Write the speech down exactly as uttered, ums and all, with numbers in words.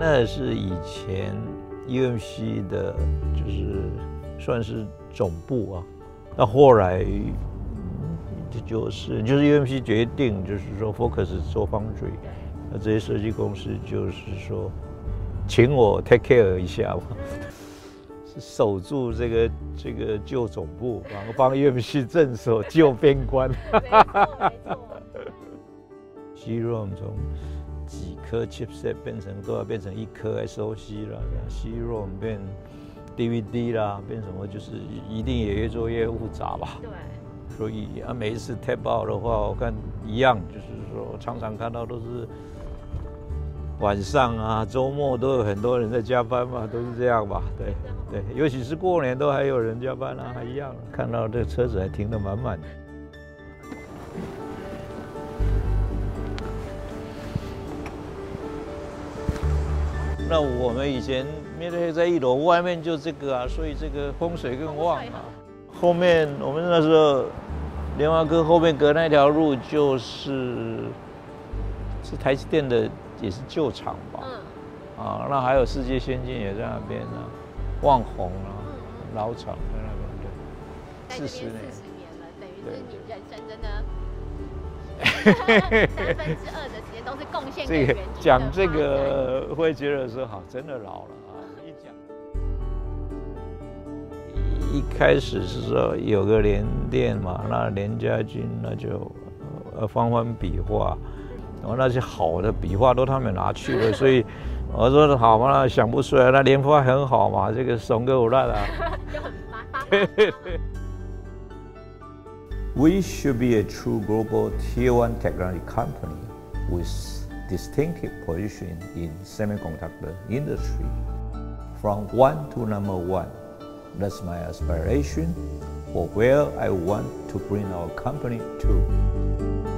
那是以前 U M C 的，就是算是总部啊。那后来就是就是 U M C 决定，就是说 focus 做 foundry， 那这些设计公司就是说，请我 take care 一下吧。 守住这个这个旧总部，帮帮 U M C 镇守旧边关。C ROM 从几颗 chipset 变成都要变成一颗 S O C 啦 ，C ROM 变 D V D 啦，变什么就是一定也越做越复杂吧。对。所以啊，每一次 Tab Out 的话，我看一样，就是说常常看到都是。 晚上啊，周末都有很多人在加班嘛，都是这样吧？对对，尤其是过年都还有人加班啊，还一样、啊。看到这车子还停得满满的。那我们以前面对在一楼外面就这个啊，所以这个风水更旺啊。后面我们那时候莲花哥后面隔那条路就是是台积电的。 也是旧厂吧，嗯、啊，那还有世界先进也在那边啊，旺宏啊，嗯、老厂在那边，对，四十年，四十年了，等于是你人生真的三分之二的时间都是贡献给园区。讲这个会觉得说好，真的老了啊！一讲，一开始是说有个联电嘛，那联家军那就呃方方笔画。 然后那些好的笔画都他们拿去了，所以我说好嘛，想不出来，那莲花很好嘛，这个怂个我烂啊。We should be a true global tier one technology company with distinctive position in semiconductor industry, from one to number one. That's my aspiration for where I want to bring our company to.